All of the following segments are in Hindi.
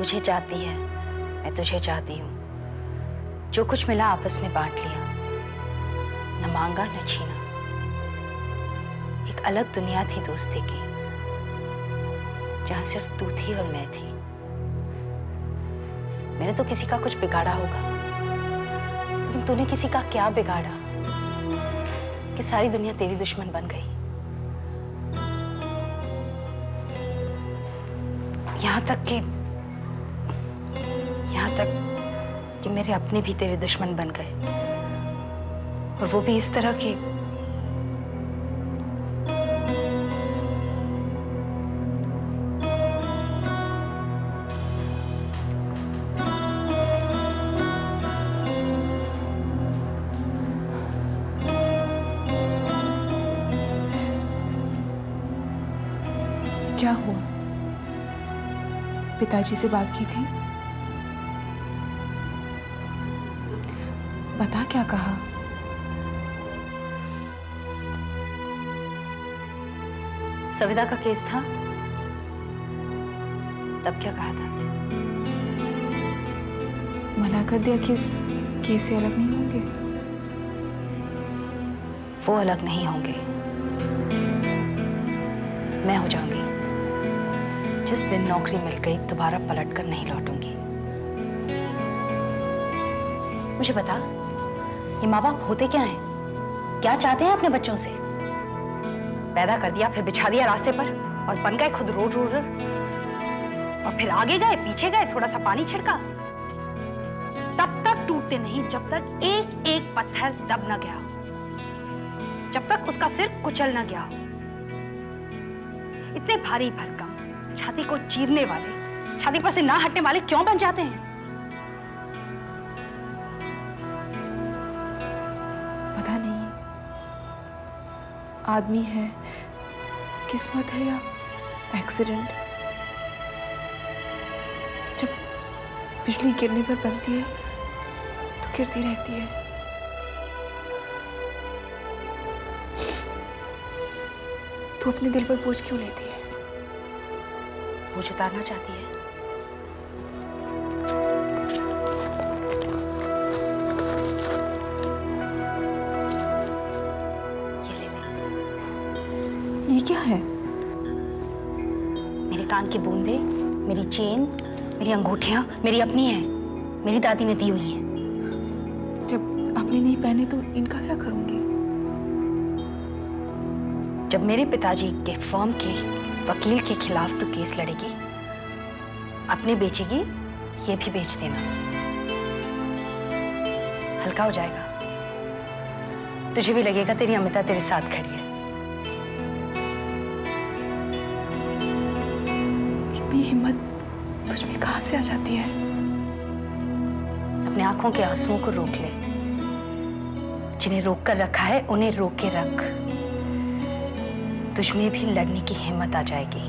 मुझे चाहती है, मैं तुझे चाहती हूँ। जो कुछ मिला आपस में बांट लिया, न मांगा न छीना। एक अलग दुनिया थी दोस्ती की, जहाँ सिर्फ तू थी और मैं थी। मैंने तो किसी का कुछ बिगाड़ा होगा, लेकिन तूने किसी का क्या बिगाड़ा कि सारी दुनिया तेरी दुश्मन बन गई। यहाँ तक कि मेरे अपने भी तेरे दुश्मन बन गए, और वो भी इस तरह के। क्या हुआ? पिताजी से बात की थी? बता क्या कहा? सविता का केस था, तब क्या कहा था? मना कर दिया कि इस केस से अलग नहीं होंगे। वो अलग नहीं होंगे, मैं हो जाऊंगी। जिस दिन नौकरी मिल गई दोबारा पलट कर नहीं लौटूंगी। मुझे बता, ये माँ बाप होते क्या हैं? क्या चाहते हैं अपने बच्चों से? पैदा कर दिया, फिर बिछा दिया रास्ते पर, और बन गए खुद रोड रोलर। और फिर आगे गए पीछे गए, थोड़ा सा पानी छिड़का। तब तक टूटते नहीं जब तक एक एक पत्थर दब ना गया, जब तक उसका सिर कुचल ना गया। इतने भारी भरकम, छाती को चीरने वाले, छाती पर से ना हटने वाले क्यों बन जाते हैं? पता नहीं, आदमी है, किस्मत है या एक्सीडेंट। जब बिजली गिरने पर बनती है तो गिरती रहती है। तू अपने दिल पर बोझ क्यों लेती है? बोझ उतारना चाहती है। ये ले ले। ये क्या है? मेरे कान की बूंदे, मेरी चेन, मेरी अंगूठियां मेरी अपनी हैं, मेरी दादी ने दी हुई हैं। जब आपने नहीं पहने तो इनका क्या करूंगी? जब मेरे पिताजी के फॉर्म के वकील के खिलाफ तो केस लड़ेगी, अपने बेचेगी, ये भी बेच देना। हल्का हो जाएगा, तुझे भी लगेगा तेरी अमिता तेरे साथ खड़ी है। इतनी हिम्मत तुझ में कहां से आ जाती है? अपने आंखों के आंसुओं को रोक ले। जिन्हें रोक कर रखा है उन्हें रोक के रख, तुझ में भी लड़ने की हिम्मत आ जाएगी।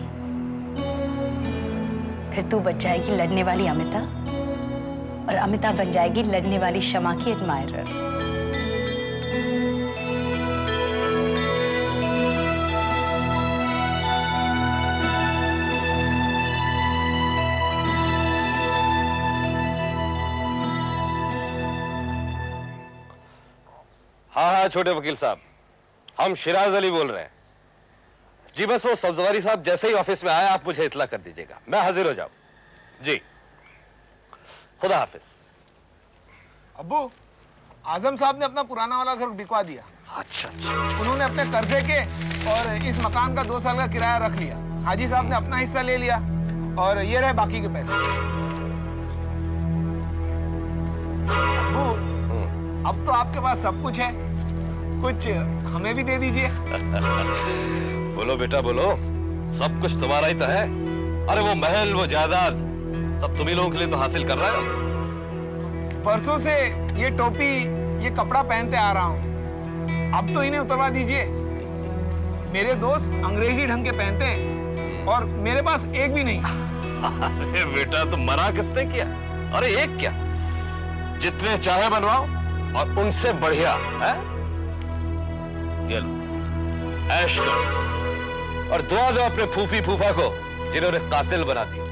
फिर तू बन जाएगी लड़ने वाली अमिता, और अमिता बन जाएगी लड़ने वाली क्षमा की एडमायरर। हाँ, छोटे वकील साहब, हम शिराज अली बोल रहे हैं जी। बस वो सब्जवारी साहब जैसे ही ऑफिस में आए आप मुझे इतला कर दीजिएगा, मैं हाजिर हो जाऊं। जी, खुदा हाफिज। अब्बू, आजम साहब ने अपना पुराना वाला घर बिकवा दिया। अच्छा। उन्होंने अपने कर्जे के और इस मकान का 2 साल का किराया रख लिया। हाजी साहब ने अपना हिस्सा ले लिया और ये रहे बाकी के पैसे। अब्बू, अब तो आपके पास सब कुछ है, कुछ हमें भी दे दीजिए। बोलो बेटा बोलो, सब कुछ तुम्हारा ही तो है। अरे वो महल, वो जायदाद, सब तुम्ही लोगों के लिए तो हासिल कर रहा है। परसों से ये टोपी, ये कपड़ा पहनते आ रहा हूँ, अब तो इन्हें उतरवा दीजिए। मेरे दोस्त अंग्रेजी ढंग के पहनते हैं और मेरे पास एक भी नहीं। अरे बेटा, तुम मना किसने किया? अरे एक क्या, जितने चाहे बनवाओ और उनसे बढ़िया है। ऐश करो और दुआ दो अपने फूफी फूफा को जिन्होंने कातिल बना दिया।